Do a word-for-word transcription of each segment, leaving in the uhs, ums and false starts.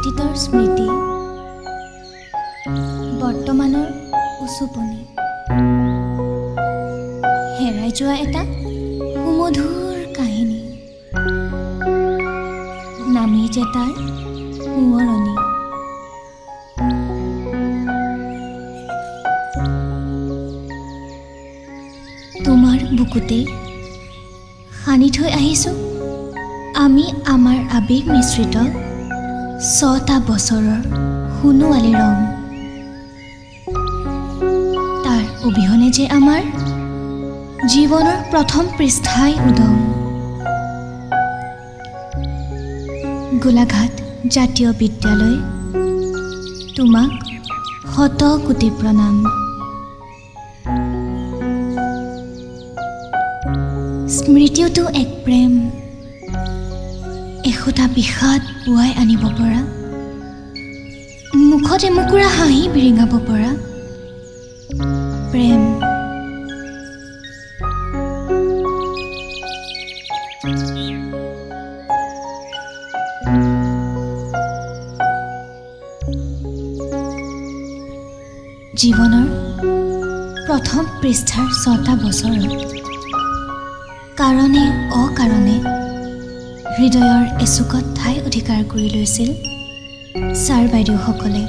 অতীতৰ স্মৃতি বৰ্তমানৰ উচুপনি হেৰাই যোৱা এটা সুমধুৰ কাহিনী নামি যে তাৰ সোঁৱৰণি তোমাৰ বুকুতে সানি থৈ আহিছো আমি আমাৰ আবেগ মিশ্ৰিত ছটা বছৰৰ সোণোৱালী ৰং তাৰ অবিহনে যে আমাৰ জীৱনৰ প্ৰথম পৃষ্ঠাই উদং গোলাঘাট জাতীয় বিদ্যালয় তোমাক শত কোটি প্ৰণাম স্মৃতিটো এক প্ৰেম এখোটা বিষাদ পুৱাই আনিব পৰা মুখতে মুকুৰা হাঁহি বিৰিঙাব পৰা প্ৰেম জীৱনৰ প্ৰথম পৃষ্ঠাৰ ছটা বছৰ কাৰণে অকাৰণে হৃদয়ৰ এচুকত ঠাই অধিকাৰ কৰি লৈছিল ছাৰ বাইদেউসকলে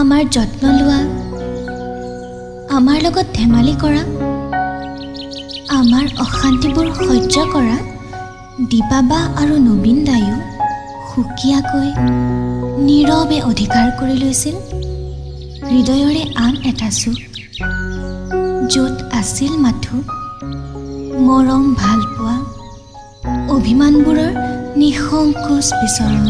আমাৰ যত্ন লোৱা আমাৰ লগত ধেমালি কৰা আমাৰ অশান্তিবোৰ সহ্য কৰা দীপাবা আৰু নবীন দায়ো সুকীয়াকৈ নীৰৱে অধিকাৰ কৰি লৈছিল হৃদয়ৰে আন এটা চুক য'ত আছিল মাথো মৰম ভালপোৱা অভিমানবোৰৰ নিসংকোচ বিচৰণ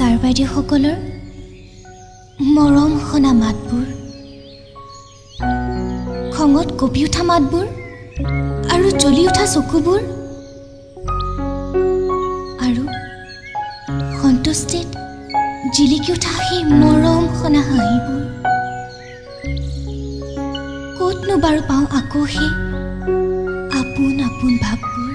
ছাৰ বাইদেউসকলৰ মৰম শুনা মাতবোৰ খঙত কঁপি উঠা মাতবোৰ আৰু জ্বলি উঠা চকুবোৰ আৰু সন্তুষ্টিত জিলিকি উঠা সেই মৰম শুনা হাঁহিবোৰ ক'তনো বাৰু পাওঁ আকৌ সেই আপোন আপোন ভাববোৰ